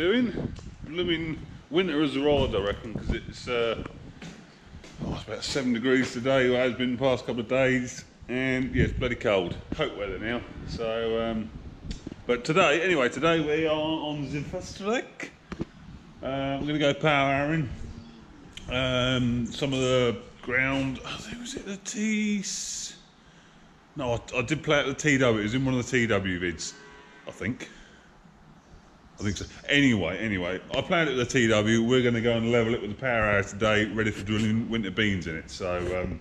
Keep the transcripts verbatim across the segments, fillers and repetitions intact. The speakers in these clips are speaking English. doing. Blooming winter has arrived, I reckon, because it's uh, oh, it's about seven degrees today. It has been the past couple of days, and yeah, it's bloody cold. Hot weather now. So, um, but today, anyway, today we are on Zinfustvec. Uh, I'm going to go power hourring um, some of the ground. I think was it the T? No, I, I did play out the T W. It was in one of the T W vids, I think. I think so. Anyway, anyway, I planned it with the T W. We're going to go and level it with the power hour today, ready for drilling winter beans in it. So um,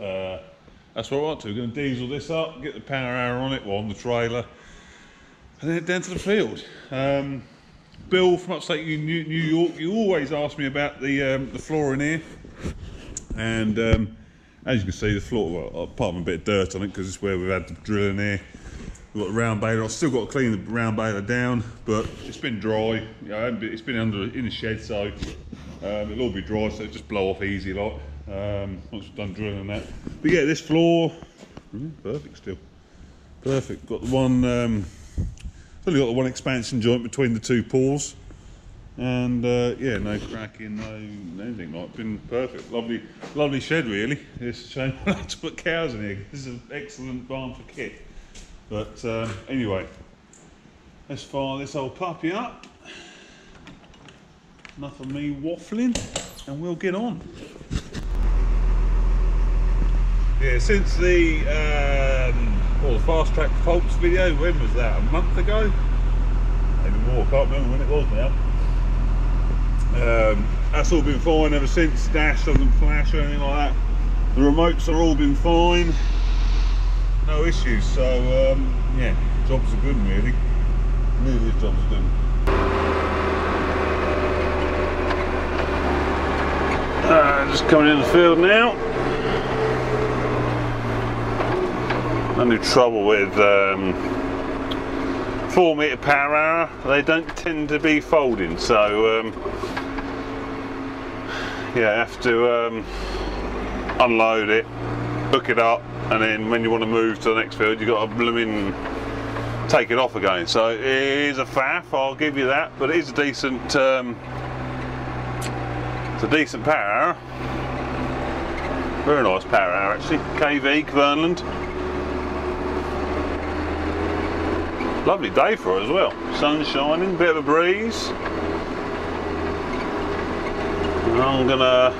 uh, that's what we're up to. We're going to diesel this up, get the power hour on it, well, on the trailer, and then down to the field. Um, Bill from upstate New York, you always ask me about the um, the floor in here, and um, as you can see, the floor, well, apart from a bit of dirt on it, because it's where we've had the drill in here. We've got the round baler. I've still got to clean the round baler down, but it's been dry. You know, it's been under in the shed, so um, it'll all be dry, so it'll just blow off easy lot um, once we've done drilling and that. But yeah, this floor, perfect still, perfect. Got the one, um, only got the one expansion joint between the two paws, and uh, yeah, no cracking, no anything like. It's been perfect, lovely, lovely shed really. It's a shame I had to put cows in here. This is an excellent barn for kit. But uh, anyway, let's fire this old puppy up. Enough of me waffling, and we'll get on. Yeah, since the um, well, the Fast Track Faults video, when was that? A month ago? Maybe more. I can't remember when it was now. Um, that's all been fine ever since. Dash doesn't flash or anything like that. The remotes are all been fine. No issues, so um, yeah, jobs are good really. Really, jobs are good. Uh, just coming in the field now. No trouble with um, four meter power hour. They don't tend to be folding, so um, yeah, have to um, unload it, hook it up. And then when you want to move to the next field, you've got to blooming take it off again. So it is a faff, I'll give you that, but it is a decent, um, it's a decent power hour. Very nice power hour actually. K V, Kverneland. Lovely day for it as well. Sun shining, bit of a breeze. And I'm gonna.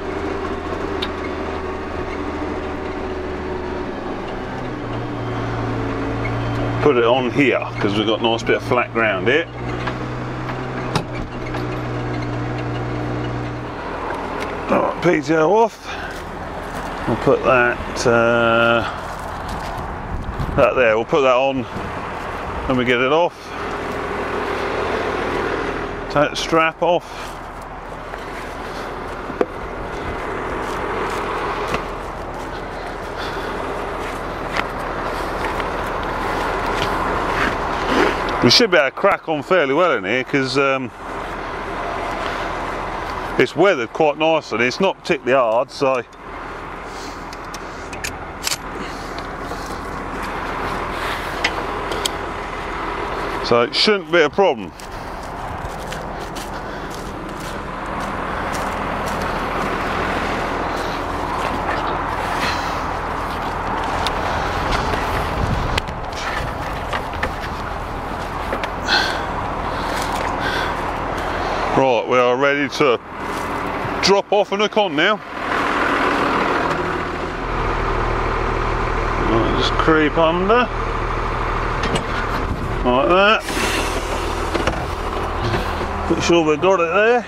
Put it on here because we've got a nice bit of flat ground here. Alright, P T O off. We'll put that uh, that there. We'll put that on when we get it off. Take the strap off. We should be able to crack on fairly well in here because um, it's weathered quite nicely. It's not particularly hard, so so it shouldn't be a problem. Right, we are ready to drop off and hook on now. Right, just creep under. Like that. Make sure we got it there.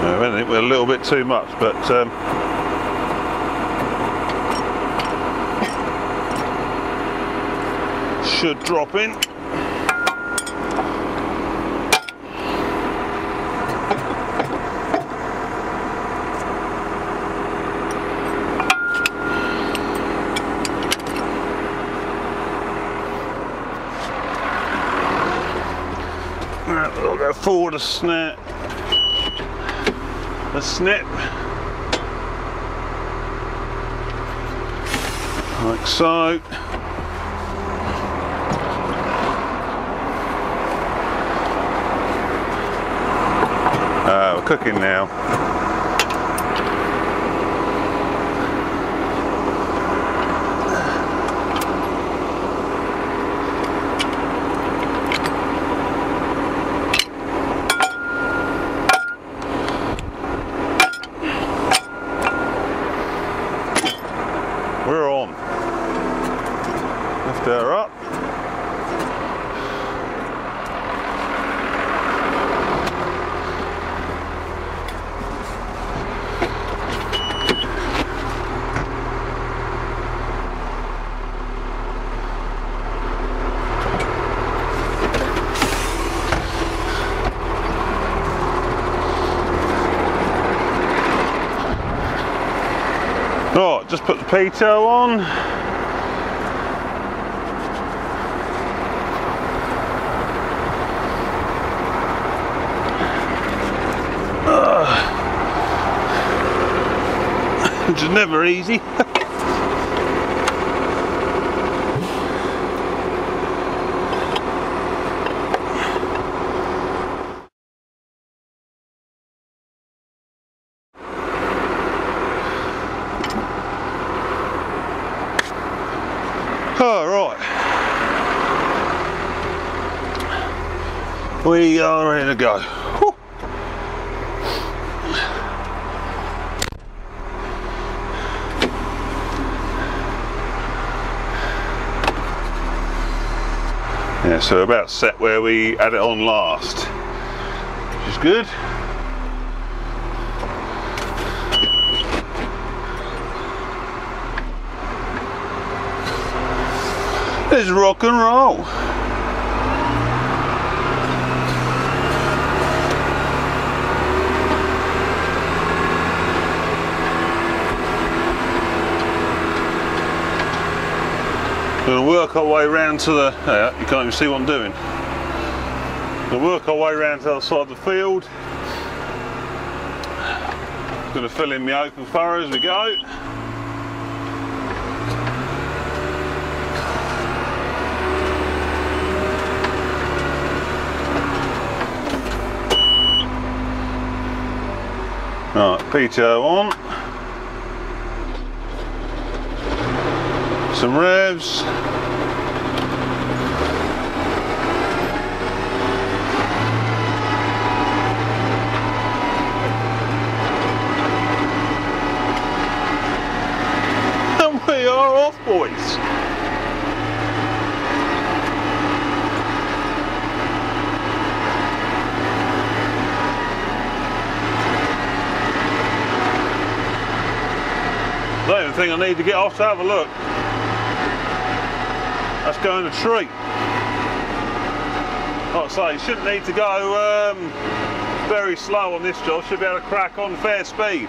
No, I think we're a little bit too much, but um, should drop in. Right, we'll go forward a snap, a snip. like so. Uh, we're cooking now. We're on. Lift her up. Right, just put the P T O on. Uh, which is never easy. We are ready to go. Woo. Yeah, so we're about set where we had it on last, which is good. This is rock and roll. We're going to work our way round to the, uh, you can't even see what I'm doing. We're going to work our way round to the other side of the field. I'm going to fill in my open furrow as we go. Alright, P T O on. Some revs. And we are off, boys. I don't even think I need to get off to have a look. That's going to treat. Like I say, you shouldn't need to go um, very slow on this job. Should be able to crack on fair speed.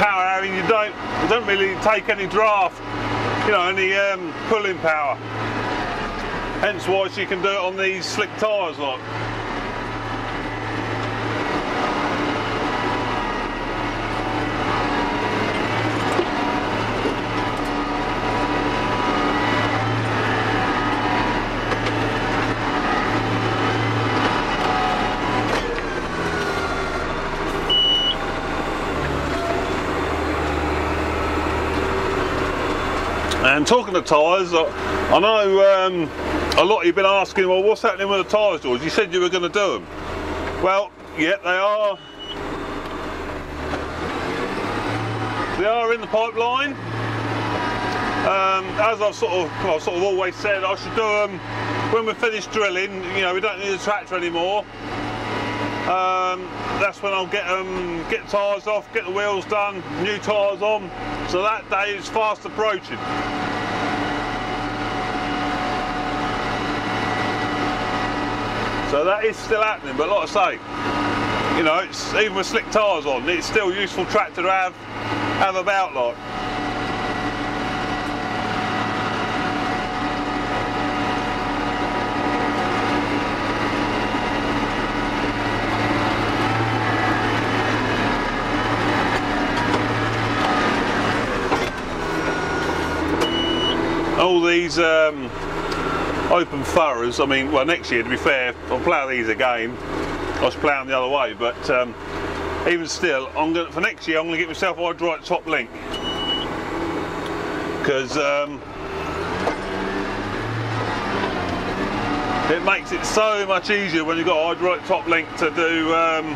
Power hourring, you don't you don't really take any draft, you know, any um, pulling power. Hence why she can do it on these slick tyres, like. And talking to tyres, I know um, a lot of you've been asking, well, what's happening with the tyres, George? You said you were going to do them. Well, yeah, they are. They are in the pipeline. Um, as I've sort of, well, sort of always said, I should do them when we finish drilling. You know, we don't need a tractor anymore. Um, that's when I'll get um, get tyres off, get the wheels done, new tyres on. So that day is fast approaching. So that is still happening, but like I say, you know, it's, even with slick tyres on, it's still a useful tractor to have, have about, like. all these um, open furrows. I mean, well, next year, to be fair, I'll plough these again. I was ploughing the other way, but um, even still, I'm gonna, for next year, I'm going to get myself a right top link, because um, it makes it so much easier when you've got a hydraulic top link to do, um,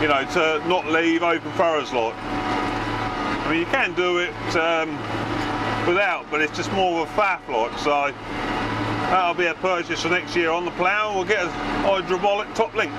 you know, to not leave open furrows like. I mean, you can do it um, without, but it's just more of a faff like, so that'll be a purchase for next year on the plough. We'll get a hydraulic top link.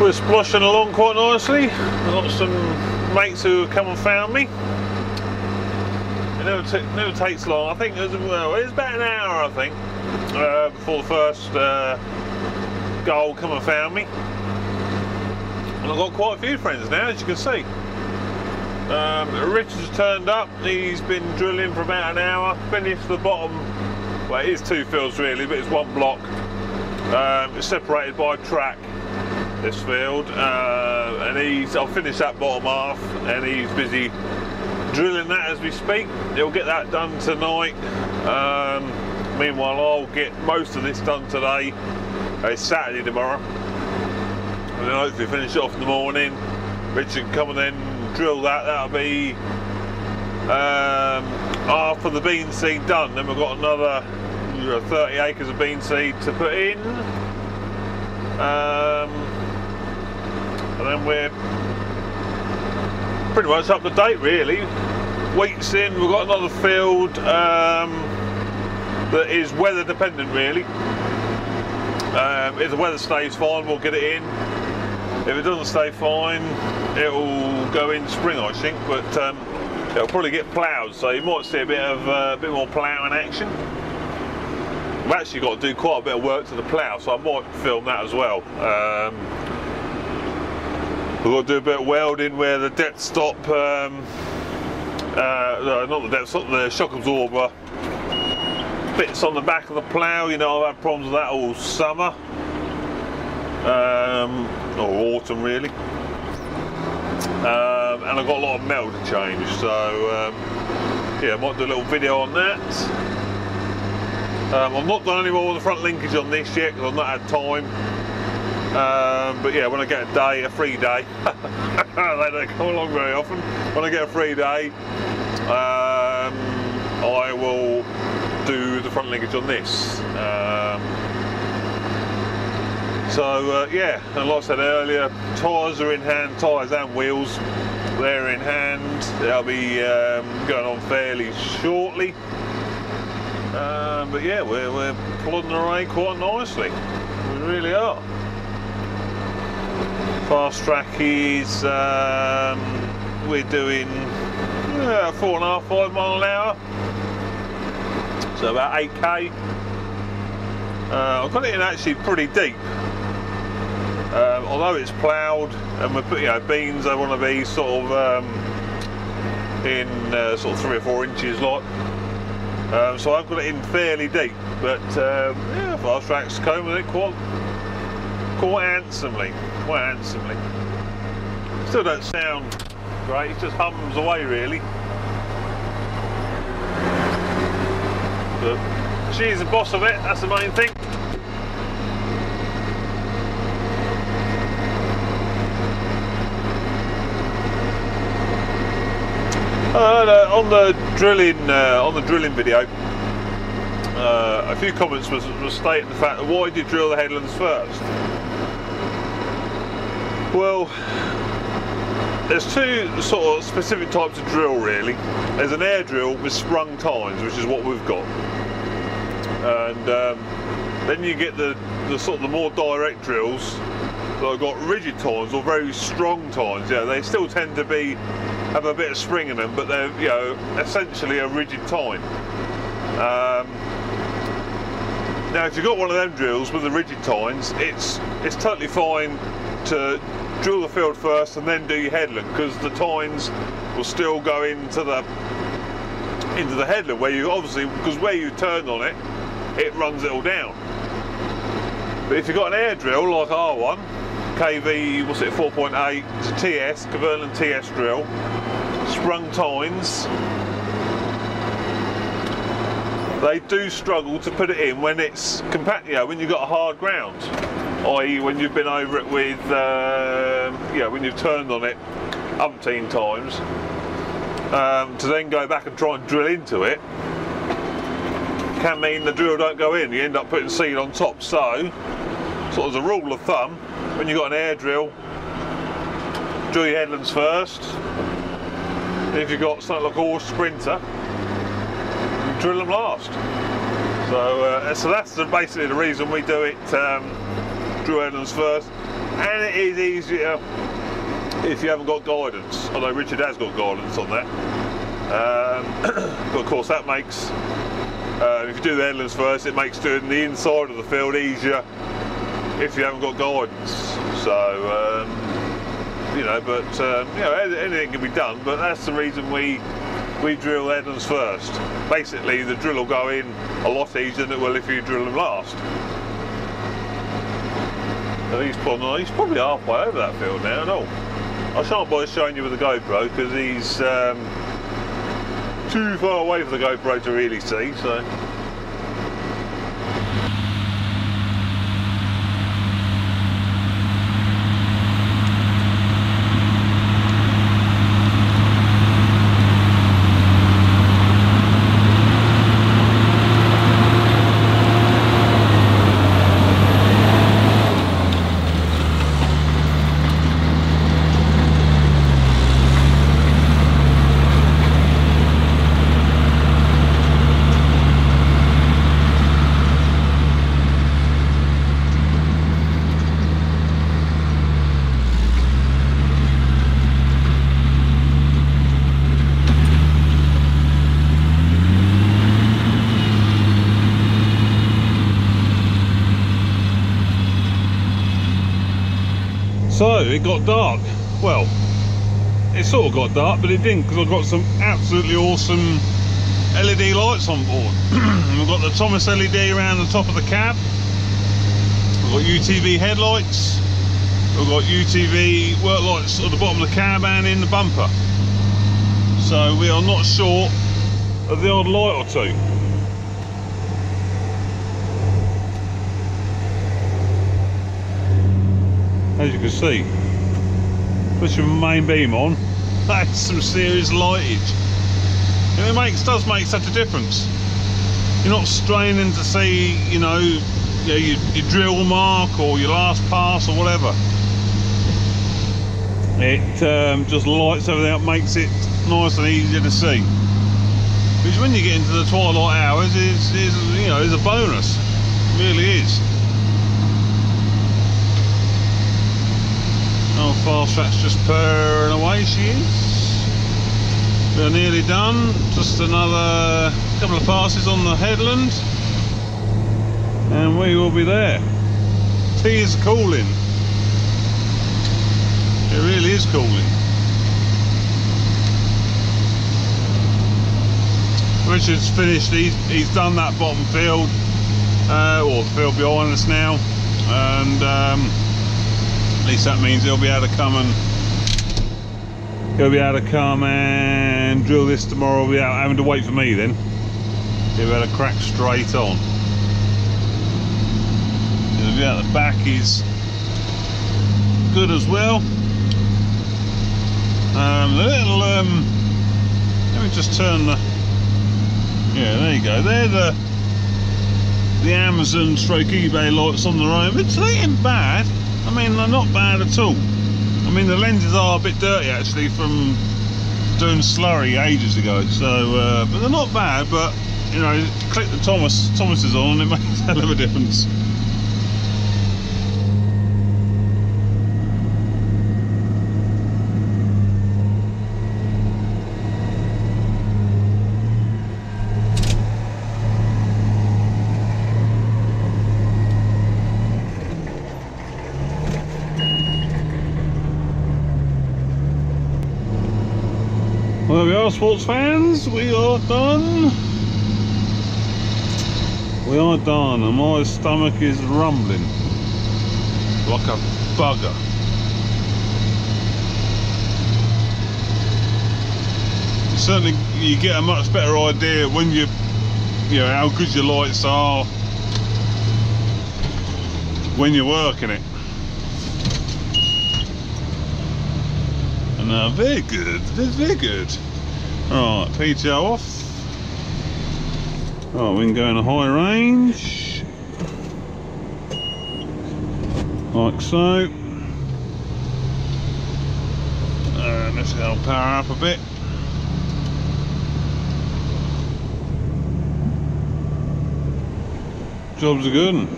We're splashing along quite nicely. I've got some mates who have come and found me. It never, t never takes long. I think it was, well, it was about an hour, I think, uh, before the first uh, goal come and found me. And I've got quite a few friends now, as you can see. Um, Richard's turned up. He's been drilling for about an hour. Finished the bottom. Well, it is two fields really, but it's one block. Um, it's separated by track, this field, uh, and he's, I'll finish that bottom half, and he's busy drilling that as we speak. He'll get that done tonight. Um, meanwhile, I'll get most of this done today. It's Saturday tomorrow, and then hopefully finish it off in the morning. Richard can come and then drill that. That'll be um, half of the bean seed done. Then we've got another thirty acres of bean seed to put in. Um, And then we're pretty much up to date really. Wheat's in, we've got another field um, that is weather dependent really. Um, if the weather stays fine, we'll get it in. If it doesn't stay fine, it'll go in spring, I think, but um, it'll probably get ploughed, so you might see a bit of uh, a bit more ploughing action. We've actually got to do quite a bit of work to the plough, so I might film that as well. Um, We've got to do a bit of welding where the depth stop, um, uh, no, not the depth stop, the shock absorber bits on the back of the plough. You know, I've had problems with that all summer, um, or autumn really. Um, and I've got a lot of metal to change, so um, yeah, I might do a little video on that. Um, I've not done any more with the front linkage on this yet because I've not had time. Um, but yeah, when I get a day, a free day, they don't come along very often. When I get a free day, um, I will do the front linkage on this. Um, so uh, yeah, and like I said earlier, tyres are in hand, tyres and wheels, they're in hand. They'll be um, going on fairly shortly. Um, but yeah, we're, we're plodding away quite nicely, we really are. Fast Track is, um, we're doing uh, four and a half, five mile an hour, so about eight K. Uh, I've got it in actually pretty deep, um, although it's ploughed and we're putting, you know, beans, they want to be sort of um, in uh, sort of three or four inches lot. Um, so I've got it in fairly deep, but um, yeah, Fast Track's combing it quite, quite handsomely. Quite handsomely. Still don't sound great, it just hums away really. But she's the boss of it, that's the main thing. Uh, on the drilling, uh, on the drilling video, uh, a few comments was, was stating the fact that why did you drill the headlands first? Well, there's two sort of specific types of drill really. There's an air drill with sprung tines, which is what we've got, and um, then you get the, the sort of the more direct drills that have got rigid tines or very strong tines. Yeah, they still tend to be have a bit of spring in them, but they're, you know, essentially a rigid tine. Um, now if you've got one of them drills with the rigid tines, it's it's totally fine to drill the field first and then do your headland, because the tines will still go into the into the headland where you obviously, because where you turn on it, it runs it all down. But if you've got an air drill like our one, K V, what's it, four point eight, T S, Kverneland T S drill, sprung tines, they do struggle to put it in when it's compact, you know, when you've got a hard ground, that is when you've been over it with, uh, you know, when you've turned on it umpteen times, um, to then go back and try and drill into it, can mean the drill don't go in, you end up putting seed on top. So, sort of as a rule of thumb, when you've got an air drill, drill your headlands first. If you've got something like a horse sprinter, drill them last. So, uh, so that's the, basically the reason we do it, um, drill headlands first, and it is easier if you haven't got guidance, although Richard has got guidance on that, um, but of course that makes, Uh, if you do the headlands first, it makes doing the inside of the field easier if you haven't got guidance. So, um, you know, but uh, you know, anything can be done. But that's the reason we we drill the headlands first. Basically, the drill will go in a lot easier than it will if you drill them last. And he's probably, he's probably halfway over that field now, and all. I shan't bother showing you with the GoPro because he's. Um, too far away for the GoPro to really see, so. So it got dark. Well, it sort of got dark, but it didn't, because I've got some absolutely awesome L E D lights on board. We've got the Thomas L E D around the top of the cab. We've got U T V headlights. We've got U T V work lights at the bottom of the cab and in the bumper. So we are not short of the odd light or two. As you can see, put your main beam on, that's some serious lightage. And it makes, does make such a difference. You're not straining to see, you know, you know your, your drill mark or your last pass or whatever. It um, just lights everything up, makes it nice and easier to see. Which when you get into the twilight hours is, is you know, is a bonus. It really is. Oh, FASTRAC's just purring away, she is. We're nearly done. Just another couple of passes on the headland, and we will be there. Tea is calling. It really is calling. Richard's finished. He's, he's done that bottom field, uh, or the field behind us now, and. Um, At least that means he'll be able to come and he'll be able to come and drill this tomorrow without having to wait for me. Then he'll be able to crack straight on. The view out the back is good as well. Um, the little um, let me just turn the yeah. There you go. They're the the Amazon stroke eBay lights on their own. It's ain't bad. I mean, they're not bad at all. I mean, the lenses are a bit dirty actually from doing slurry ages ago, so uh, but they're not bad. But you know, click the Thomas Thomas's on and it makes a hell of a difference. Well, there we are, sports fans, we are done. We are done, and my stomach is rumbling like a bugger. Certainly you get a much better idea when you, you know, how good your lights are when you're working it. And now they're good, they're, they're good. All right, P T O off. All right, we can go in a high range. Like so. And let's go power up a bit. Job's a good one.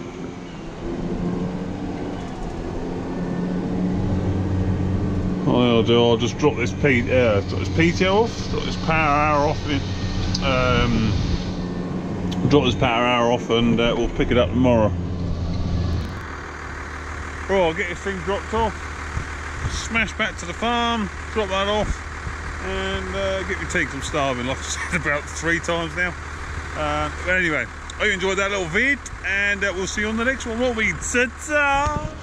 I'll do, I'll just drop this, P, uh, drop this P T O off, drop this power hour off, in, um, drop this power hour off, and uh, we'll pick it up tomorrow. Right, I'll get this thing dropped off, smash back to the farm, drop that off, and uh, get me tea, 'cause I'm starving, like I've said about three times now. Uh, but anyway, I hope you enjoyed that little vid, and uh, we'll see you on the next one, won't we? Ta-ta!